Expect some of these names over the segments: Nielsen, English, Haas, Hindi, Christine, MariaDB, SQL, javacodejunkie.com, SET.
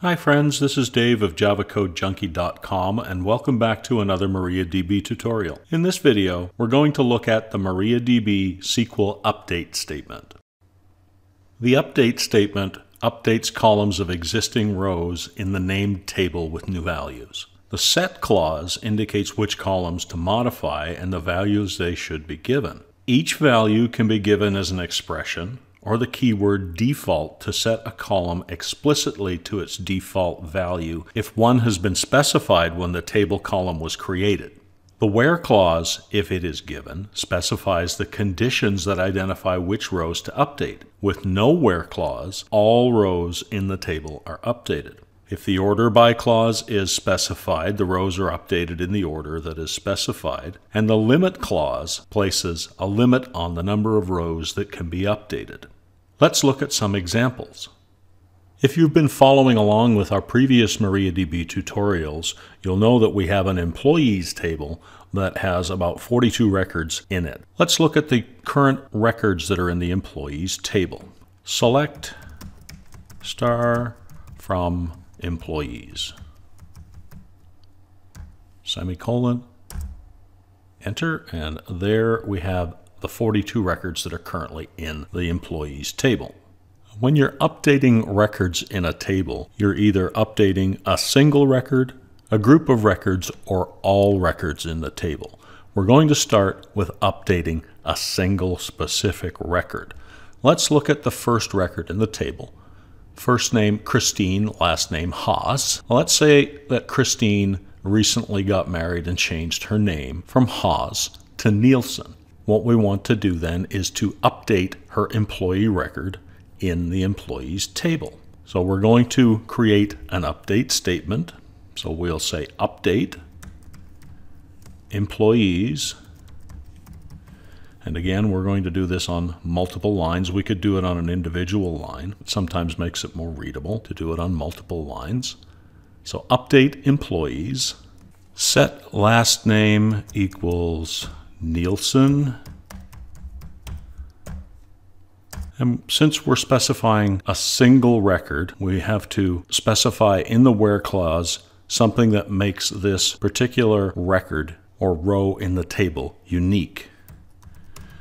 Hi friends, this is Dave of javacodejunkie.com and welcome back to another MariaDB tutorial. In this video, we're going to look at the MariaDB SQL update statement. The update statement updates columns of existing rows in the named table with new values. The SET clause indicates which columns to modify and the values they should be given. Each value can be given as an expression, or the keyword default to set a column explicitly to its default value if one has been specified when the table column was created. The where clause, if it is given, specifies the conditions that identify which rows to update. With no where clause, all rows in the table are updated. If the order by clause is specified, the rows are updated in the order that is specified, and the limit clause places a limit on the number of rows that can be updated. Let's look at some examples. If you've been following along with our previous MariaDB tutorials, you'll know that we have an employees table that has about 42 records in it. Let's look at the current records that are in the employees table. Select star from employees, semicolon, enter, and there we have the 42 records that are currently in the employees table. When you're updating records in a table, you're either updating a single record, a group of records, or all records in the table. We're going to start with updating a single specific record. Let's look at the first record in the table. First name Christine, last name Haas. Let's say that Christine recently got married and changed her name from Haas to Nielsen. What we want to do then is to update her employee record in the employees table. So we're going to create an update statement. So we'll say update employees. And again, we're going to do this on multiple lines. We could do it on an individual line. It sometimes makes it more readable to do it on multiple lines. So update employees, set last name equals Nielsen. And since we're specifying a single record, we have to specify in the where clause something that makes this particular record or row in the table unique.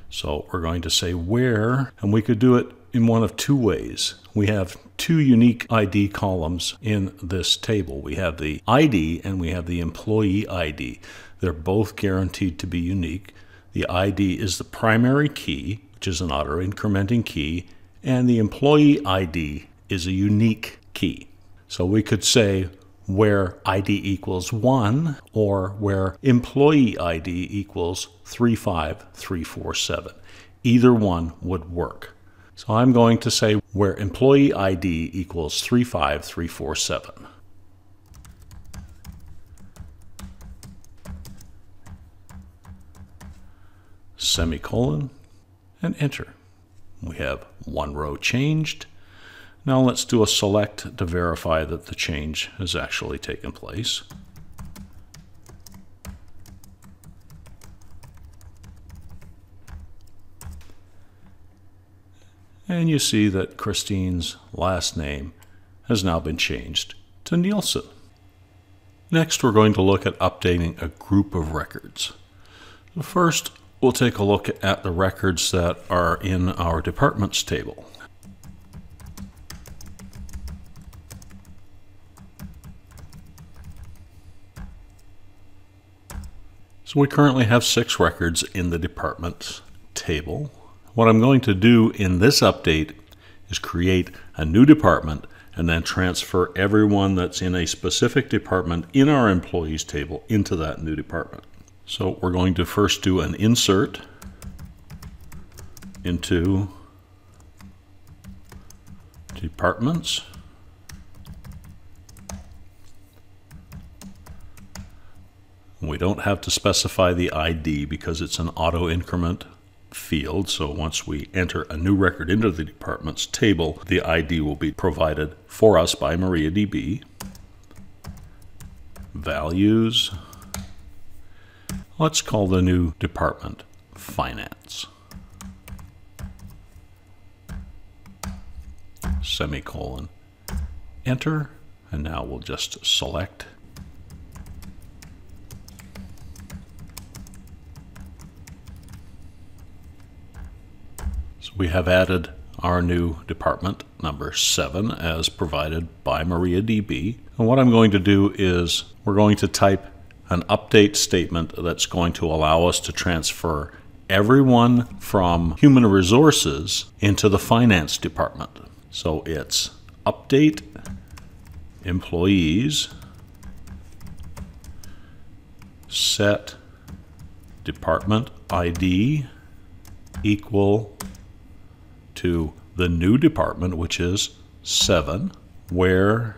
So we're going to say where, and we could do it in one of two ways. We have two unique ID columns in this table. We have the ID and we have the employee ID. They're both guaranteed to be unique. The ID is the primary key, which is an auto-incrementing key, and the employee ID is a unique key. So we could say where ID equals 1 or where employee ID equals 35347. Either one would work. So I'm going to say where employee ID equals 35347. Semicolon. And enter. We have one row changed. Now let's do a select to verify that the change has actually taken place. And you see that Christine's last name has now been changed to Nielsen. Next, we're going to look at updating a group of records. First, we'll take a look at the records that are in our departments table. So we currently have 6 records in the departments table. What I'm going to do in this update is create a new department and then transfer everyone that's in a specific department in our employees table into that new department. So we're going to first do an insert into departments. We don't have to specify the ID because it's an auto increment field. So once we enter a new record into the departments table, the ID will be provided for us by MariaDB. Values. Let's call the new department Finance. Semicolon. Enter. And now we'll just select. So we have added our new department number 7 as provided by MariaDB. And what I'm going to do is we're going to type an update statement that's going to allow us to transfer everyone from human resources into the finance department. So it's update employees set department ID equal to the new department, which is 7, where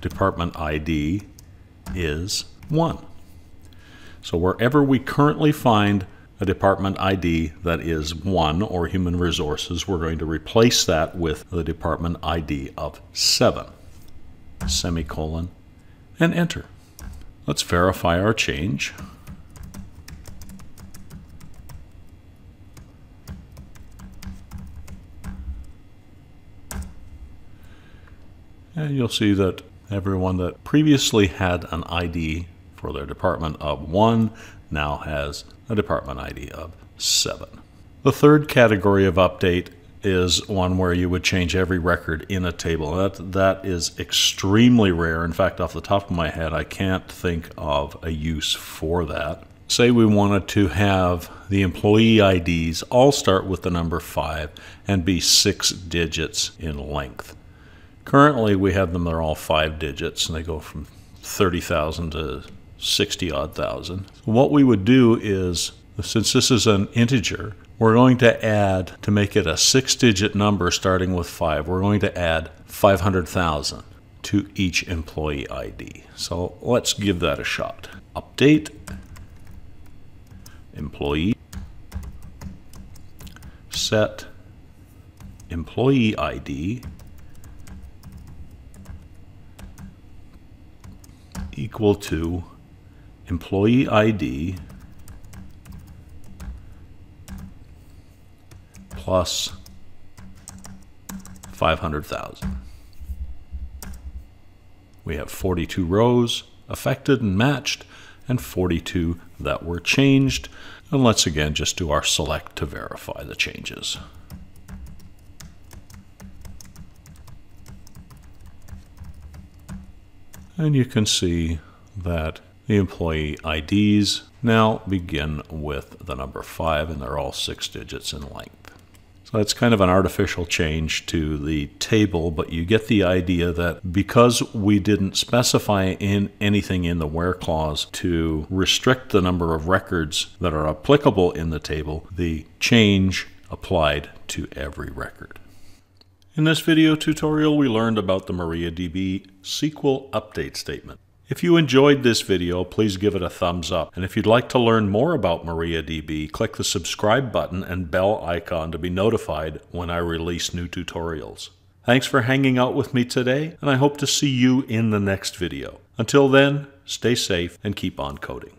department ID is 1. So wherever we currently find a department ID that is 1 or human resources, we're going to replace that with the department ID of 7, semicolon, and enter. Let's verify our change. And you'll see that everyone that previously had an ID for their department of 1 now has a department ID of 7. The third category of update is one where you would change every record in a table. That is extremely rare. In fact, off the top of my head, I can't think of a use for that. Say we wanted to have the employee IDs all start with the number 5 and be 6 digits in length. Currently, we have them, they're all 5 digits, and they go from 30,000 to 60-odd thousand. What we would do is, since this is an integer, we're going to add, to make it a 6-digit number starting with 5, we're going to add 500,000 to each employee ID. So let's give that a shot. Update employee set employee ID equal to employee ID plus 500,000. We have 42 rows affected and matched, and 42 that were changed. And let's again just do our select to verify the changes. And you can see that the employee IDs now begin with the number 5, and they're all 6 digits in length. So that's kind of an artificial change to the table, but you get the idea that because we didn't specify in anything in the where clause to restrict the number of records that are applicable in the table, the change applied to every record. In this video tutorial, we learned about the MariaDB SQL update statement. If you enjoyed this video, please give it a thumbs up. And if you'd like to learn more about MariaDB, click the subscribe button and bell icon to be notified when I release new tutorials. Thanks for hanging out with me today, and I hope to see you in the next video. Until then, stay safe and keep on coding.